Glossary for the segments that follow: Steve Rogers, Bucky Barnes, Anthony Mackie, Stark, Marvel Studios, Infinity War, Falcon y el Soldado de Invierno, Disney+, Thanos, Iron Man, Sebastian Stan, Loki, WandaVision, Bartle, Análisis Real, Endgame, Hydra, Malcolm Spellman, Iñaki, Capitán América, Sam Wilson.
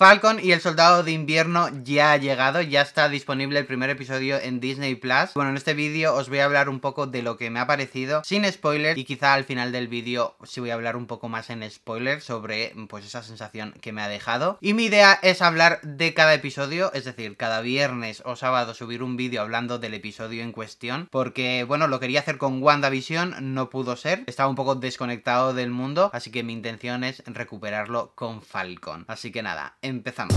Falcon y el Soldado de Invierno ya ha llegado, ya está disponible el primer episodio en Disney+. Bueno, en este vídeo os voy a hablar un poco de lo que me ha parecido, sin spoilers, y quizá al final del vídeo sí voy a hablar un poco más en spoilers sobre, pues, esa sensación que me ha dejado. Y mi idea es hablar de cada episodio, es decir, cada viernes o sábado subir un vídeo hablando del episodio en cuestión, porque, bueno, lo quería hacer con WandaVision, no pudo ser, estaba un poco desconectado del mundo, así que mi intención es recuperarlo con Falcon. Así que nada, empezamos.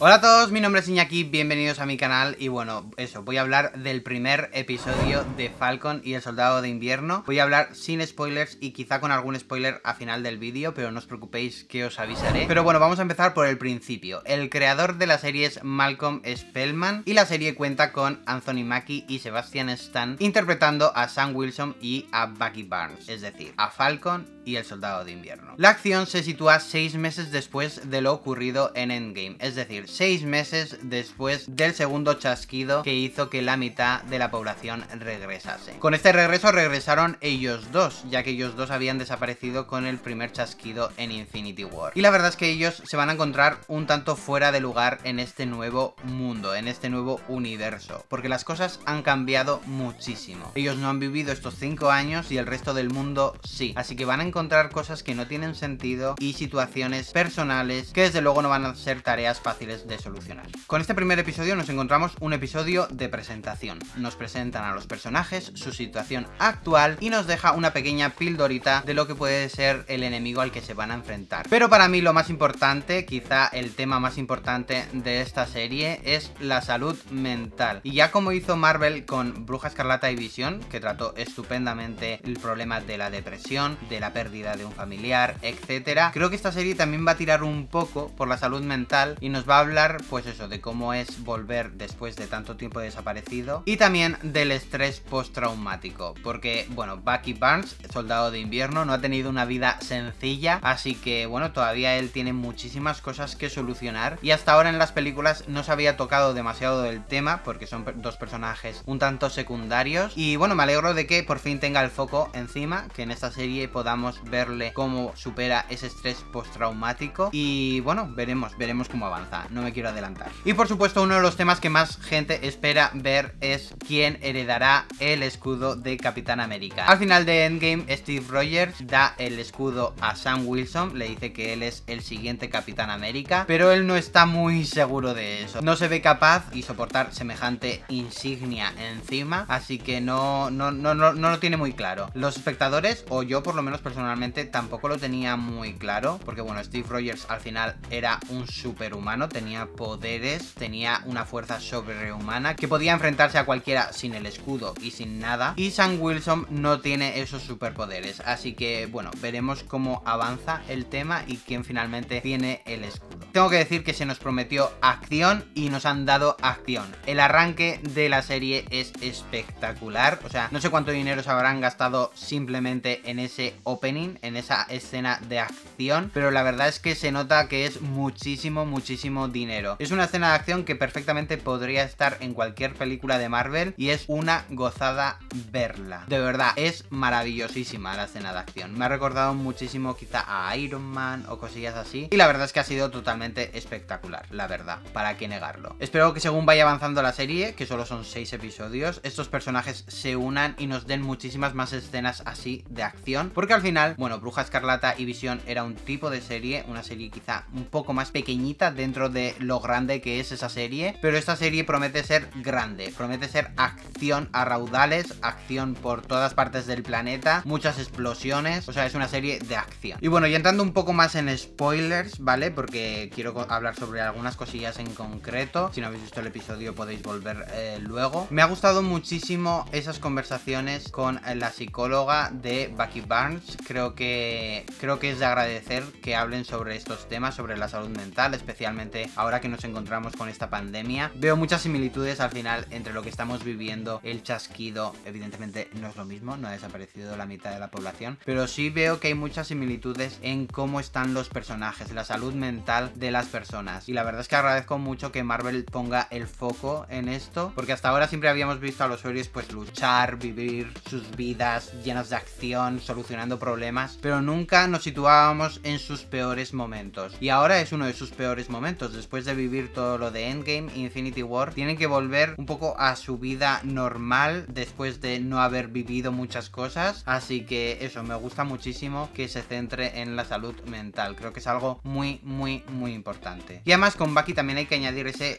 Hola a todos, mi nombre es Iñaki, bienvenidos a mi canal y bueno, eso, voy a hablar del primer episodio de Falcon y el Soldado de Invierno. Voy a hablar sin spoilers y quizá con algún spoiler a final del vídeo, pero no os preocupéis que os avisaré. Pero bueno, vamos a empezar por el principio. El creador de la serie es Malcolm Spellman y la serie cuenta con Anthony Mackie y Sebastian Stan interpretando a Sam Wilson y a Bucky Barnes, es decir, a Falcon y el Soldado de Invierno. La acción se sitúa 6 meses después de lo ocurrido en Endgame, es decir, 6 meses después del segundo chasquido que hizo que la mitad de la población regresase. Con este regreso regresaron ellos dos, ya que ellos dos habían desaparecido con el primer chasquido en Infinity War. Y la verdad es que ellos se van a encontrar un tanto fuera de lugar en este nuevo mundo, en este nuevo universo, porque las cosas han cambiado muchísimo. Ellos no han vivido estos 5 años y el resto del mundo sí, así que van a encontrar cosas que no tienen sentido y situaciones personales que desde luego no van a ser tareas fáciles de solucionar. Con este primer episodio nos encontramos un episodio de presentación. Nos presentan a los personajes, su situación actual y nos deja una pequeña pildorita de lo que puede ser el enemigo al que se van a enfrentar. Pero para mí lo más importante, quizá el tema más importante de esta serie, es la salud mental. Y ya como hizo Marvel con Bruja Escarlata y Visión, que trató estupendamente el problema de la depresión, de la pérdida de un familiar, etcétera, creo que esta serie también va a tirar un poco por la salud mental y nos va a hablar, pues eso, de cómo es volver después de tanto tiempo desaparecido y también del estrés postraumático, porque, bueno, Bucky Barnes, Soldado de Invierno, no ha tenido una vida sencilla, así que, bueno, todavía él tiene muchísimas cosas que solucionar y hasta ahora en las películas no se había tocado demasiado del tema porque son dos personajes un tanto secundarios y, bueno, me alegro de que por fin tenga el foco encima, que en esta serie podamos verle cómo supera ese estrés postraumático y, bueno, veremos cómo avanza. No me quiero adelantar. Y por supuesto uno de los temas que más gente espera ver es quién heredará el escudo de Capitán América. Al final de Endgame, Steve Rogers da el escudo a Sam Wilson, le dice que él es el siguiente Capitán América, pero él no está muy seguro de eso. No se ve capaz y soportar semejante insignia encima, así que no lo tiene muy claro. Los espectadores, o yo por lo menos personalmente, tampoco lo tenía muy claro, porque bueno, Steve Rogers al final era un superhumano, tenía poderes, tenía una fuerza sobrehumana que podía enfrentarse a cualquiera sin el escudo y sin nada, y Sam Wilson no tiene esos superpoderes, así que bueno, veremos cómo avanza el tema y quién finalmente tiene el escudo. Tengo que decir que se nos prometió acción y nos han dado acción. El arranque de la serie es espectacular, o sea, no sé cuánto dinero se habrán gastado simplemente en ese opening, en esa escena de acción, pero la verdad es que se nota que es muchísimo dinero. Es una escena de acción que perfectamente podría estar en cualquier película de Marvel y es una gozada verla. De verdad, es maravillosísima la escena de acción. Me ha recordado muchísimo quizá a Iron Man o cosillas así y la verdad es que ha sido totalmente espectacular, la verdad, para qué negarlo. Espero que según vaya avanzando la serie, que solo son 6 episodios, estos personajes se unan y nos den muchísimas más escenas así de acción, porque al final, bueno, Bruja Escarlata y Visión era un tipo de serie, una serie quizá un poco más pequeñita dentro de lo grande que es esa serie, pero esta serie promete ser grande, promete ser acción a raudales, acción por todas partes del planeta, muchas explosiones, o sea, es una serie de acción. Y bueno, ya entrando un poco más en spoilers, ¿vale? Porque quiero hablar sobre algunas cosillas en concreto, si no habéis visto el episodio podéis volver luego. Me ha gustado muchísimo esas conversaciones con la psicóloga de Bucky Barnes, creo que es de agradecer que hablen sobre estos temas, sobre la salud mental, especialmente ahora que nos encontramos con esta pandemia. Veo muchas similitudes al final entre lo que estamos viviendo, el chasquido, evidentemente no es lo mismo, no ha desaparecido la mitad de la población, pero sí veo que hay muchas similitudes en cómo están los personajes, la salud mental de las personas, y la verdad es que agradezco mucho que Marvel ponga el foco en esto, porque hasta ahora siempre habíamos visto a los héroes pues luchar, vivir sus vidas llenas de acción, solucionando problemas, pero nunca nos situábamos en sus peores momentos, y ahora es uno de sus peores momentos. Después de vivir todo lo de Endgame, Infinity War, tienen que volver un poco a su vida normal después de no haber vivido muchas cosas, así que eso, me gusta muchísimo que se centre en la salud mental, creo que es algo muy importante. Y además con Bucky también hay que añadir ese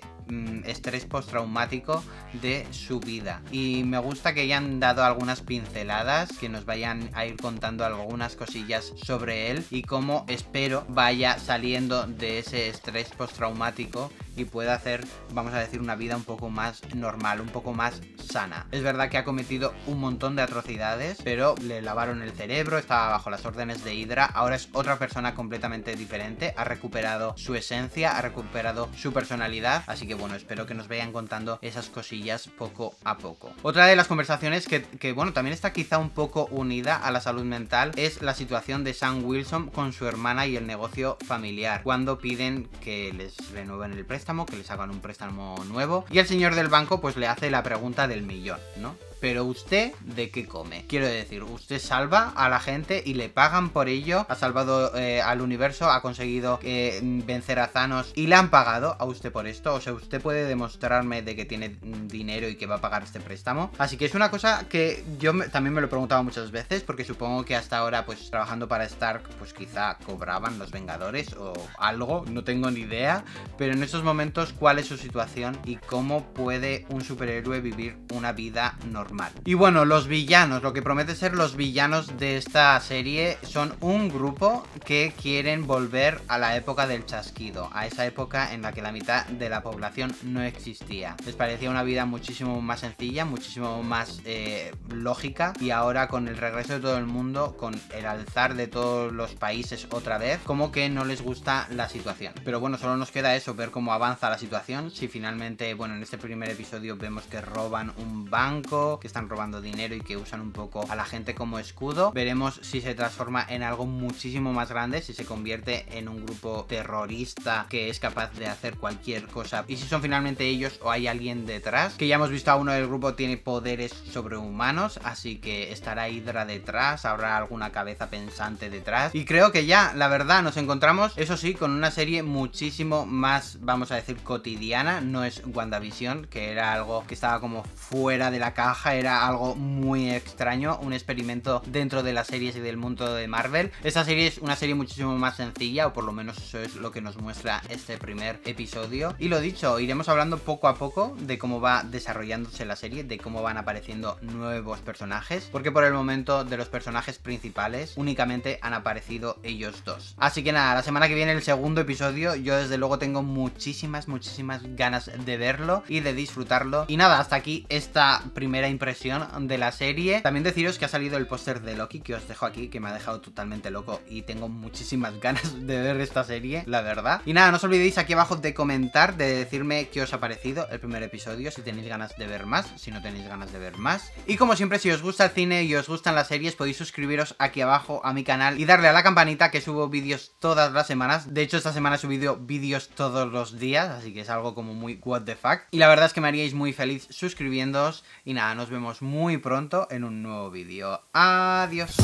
estrés postraumático de su vida, y me gusta que hayan dado algunas pinceladas, que nos vayan a ir contando algunas cosillas sobre él y cómo espero vaya saliendo de ese estrés postraumático y pueda hacer, vamos a decir, una vida un poco más normal, un poco más sana. Es verdad que ha cometido un montón de atrocidades, pero le lavaron el cerebro, estaba bajo las órdenes de Hydra, ahora es otra persona completamente diferente, ha recuperado su esencia, ha recuperado su personalidad, así que bueno, espero que nos vayan contando esas cosillas poco a poco. Otra de las conversaciones que bueno, también está quizá un poco unida a la salud mental, es la situación de Sam Wilson con su hermana y el negocio familiar, cuando piden que les renueven el préstamo, que les hagan un préstamo nuevo, y el señor del banco pues le hace la pregunta del millón, ¿no? Pero usted, ¿de qué come? Quiero decir, usted salva a la gente y le pagan por ello, ha salvado al universo, ha conseguido vencer a Thanos y le han pagado a usted por esto, o sea, usted puede demostrarme de que tiene dinero y que va a pagar este préstamo. Así que es una cosa que yo también me lo he preguntado muchas veces, porque supongo que hasta ahora pues trabajando para Stark pues quizá cobraban los Vengadores o algo, no tengo ni idea, pero en estos momentos ¿cuál es su situación y cómo puede un superhéroe vivir una vida normal? Y bueno, los villanos, lo que promete ser los villanos de esta serie, son un grupo que quieren volver a la época del chasquido, a esa época en la que la mitad de la población no existía. Les parecía una vida muchísimo más sencilla, muchísimo más lógica, y ahora con el regreso de todo el mundo, con el alzar de todos los países otra vez, como que no les gusta la situación. Pero bueno, solo nos queda eso, ver cómo avanza la situación, si finalmente, bueno, en este primer episodio vemos que roban un banco, que están robando dinero y que usan un poco a la gente como escudo. Veremos si se transforma en algo muchísimo más grande, si se convierte en un grupo terrorista que es capaz de hacer cualquier cosa, y si son finalmente ellos o hay alguien detrás, que ya hemos visto a uno del grupo tiene poderes sobrehumanos, así que estará Hydra detrás, habrá alguna cabeza pensante detrás, y creo que ya, la verdad, nos encontramos, eso sí, con una serie muchísimo más, vamos a decir, cotidiana. No es WandaVision, que era algo que estaba como fuera de la caja, era algo muy extraño, un experimento dentro de las series y del mundo de Marvel. Esta serie es una serie muchísimo más sencilla, o por lo menos eso es lo que nos muestra este primer episodio. Y lo dicho, iremos hablando poco a poco de cómo va desarrollándose la serie, de cómo van apareciendo nuevos personajes, porque por el momento de los personajes principales únicamente han aparecido ellos dos. Así que nada, la semana que viene el segundo episodio, yo desde luego tengo muchísimas ganas de verlo y de disfrutarlo. Y nada, hasta aquí esta primera impresión de la serie. También deciros que ha salido el póster de Loki, que os dejo aquí, que me ha dejado totalmente loco y tengo muchísimas ganas de ver esta serie, la verdad. Y nada, no os olvidéis aquí abajo de comentar, de decirme qué os ha parecido el primer episodio, si tenéis ganas de ver más, si no tenéis ganas de ver más. Y como siempre, si os gusta el cine y os gustan las series, podéis suscribiros aquí abajo a mi canal y darle a la campanita, que subo vídeos todas las semanas. De hecho, esta semana he subido vídeos todos los días, así que es algo como muy what the fuck. Y la verdad es que me haríais muy feliz suscribiéndoos. Y nada, nos vemos muy pronto en un nuevo vídeo. Adiós.